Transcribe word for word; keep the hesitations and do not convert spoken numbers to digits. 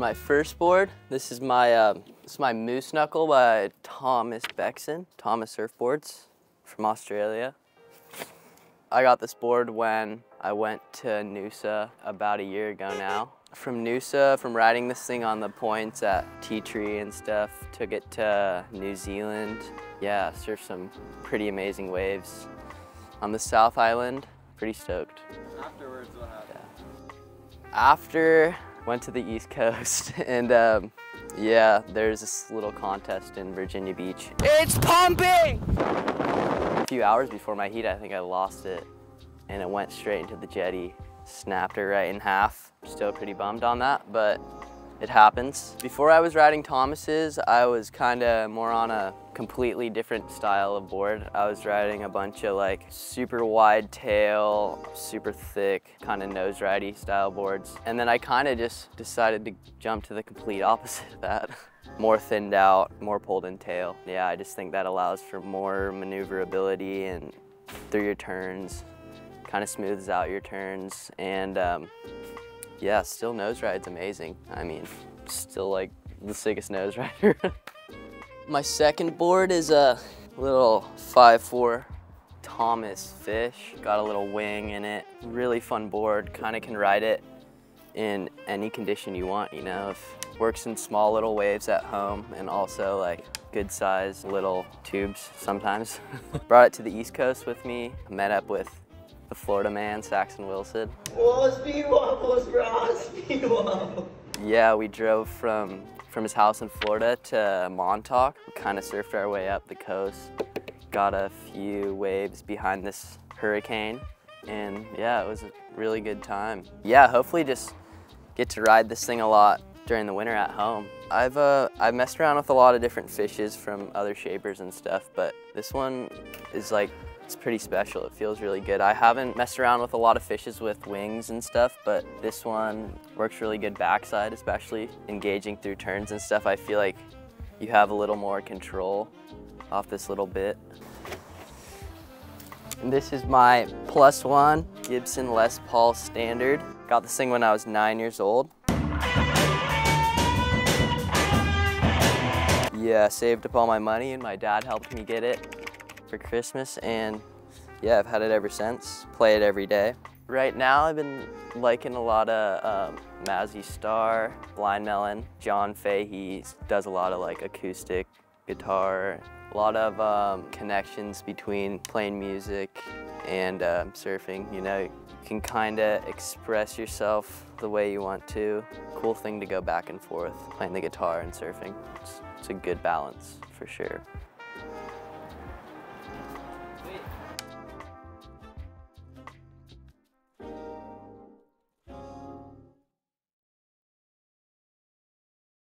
my first board. This is my um, this is my Moose Knuckle by Thomas Bexon Thomas Surfboards from Australia. I got this board when I went to Noosa about a year ago now. From Noosa, from riding this thing on the points at Tea Tree and stuff, took it to New Zealand. Yeah, surfed some pretty amazing waves on the South Island. Pretty stoked. Afterwards, what happened? Yeah. After, went to the East Coast, and um, yeah, there's this little contest in Virginia Beach. It's pumping! A few hours before my heat, I think I lost it, and it went straight into the jetty. Snapped her right in half. Still pretty bummed on that, but it happens. Before I was riding Thomas's, I was kind of more on a completely different style of board. I was riding a bunch of like super wide tail, super thick, kind of nose ridey style boards. And then I kind of just decided to jump to the complete opposite of that. More thinned out, more pulled in tail. Yeah, I just think that allows for more maneuverability and through your turns. Kind of smooths out your turns, and um, yeah, still nose ride's amazing. I mean, still like the sickest nose rider. My second board is a little five four Thomas Fish. Got a little wing in it. Really fun board, kind of can ride it in any condition you want, you know. It works in small little waves at home and also like good size little tubes sometimes. Brought it to the East Coast with me. I met up with the Florida man, Saxon Wilson. Whoa, speed wobbles, bro, speed wobble. Yeah, we drove from, from his house in Florida to Montauk. We kind of surfed our way up the coast, got a few waves behind this hurricane, and yeah, it was a really good time. Yeah, hopefully just get to ride this thing a lot during the winter at home. I've uh, I've messed around with a lot of different fishes from other shapers and stuff, but this one is like, it's pretty special. It feels really good. I haven't messed around with a lot of fishes with wings and stuff, but this one works really good backside, especially engaging through turns and stuff. I feel like you have a little more control off this little bit. And this is my plus one Gibson Les Paul Standard. Got this thing when I was nine years old. Yeah, saved up all my money and my dad helped me get it for Christmas, and yeah, I've had it ever since. Play it every day. Right now I've been liking a lot of um, Mazzy Star, Blind Melon, John Fahey does a lot of like acoustic guitar, a lot of um, connections between playing music and um, surfing. You know, you can kinda express yourself the way you want to. Cool thing to go back and forth, playing the guitar and surfing. It's, it's a good balance for sure.